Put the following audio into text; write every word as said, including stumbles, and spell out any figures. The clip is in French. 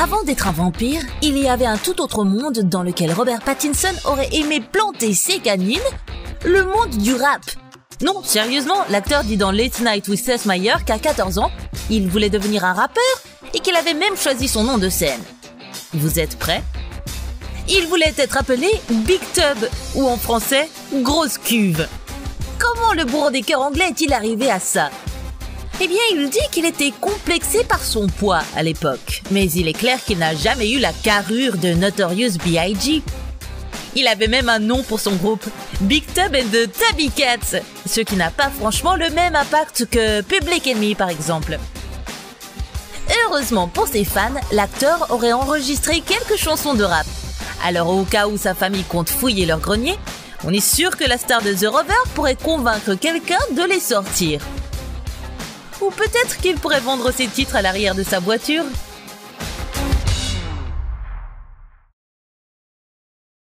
Avant d'être un vampire, il y avait un tout autre monde dans lequel Robert Pattinson aurait aimé planter ses canines, le monde du rap. Non, sérieusement, l'acteur dit dans Late Night with Seth Meyers qu'à quatorze ans, il voulait devenir un rappeur et qu'il avait même choisi son nom de scène. Vous êtes prêts? Il voulait être appelé Big Tub, ou en français, grosse cuve. Comment le bourreau des cœurs anglais est-il arrivé à ça? Eh bien, il dit qu'il était complexé par son poids à l'époque, mais il est clair qu'il n'a jamais eu la carrure de Notorious B I G Il avait même un nom pour son groupe, Big Tub and the Tabby Cats, ce qui n'a pas franchement le même impact que Public Enemy par exemple. Heureusement pour ses fans, l'acteur aurait enregistré quelques chansons de rap. Alors au cas où sa famille compte fouiller leur grenier, on est sûr que la star de The Rover pourrait convaincre quelqu'un de les sortir. Ou peut-être qu'il pourrait vendre ses titres à l'arrière de sa voiture.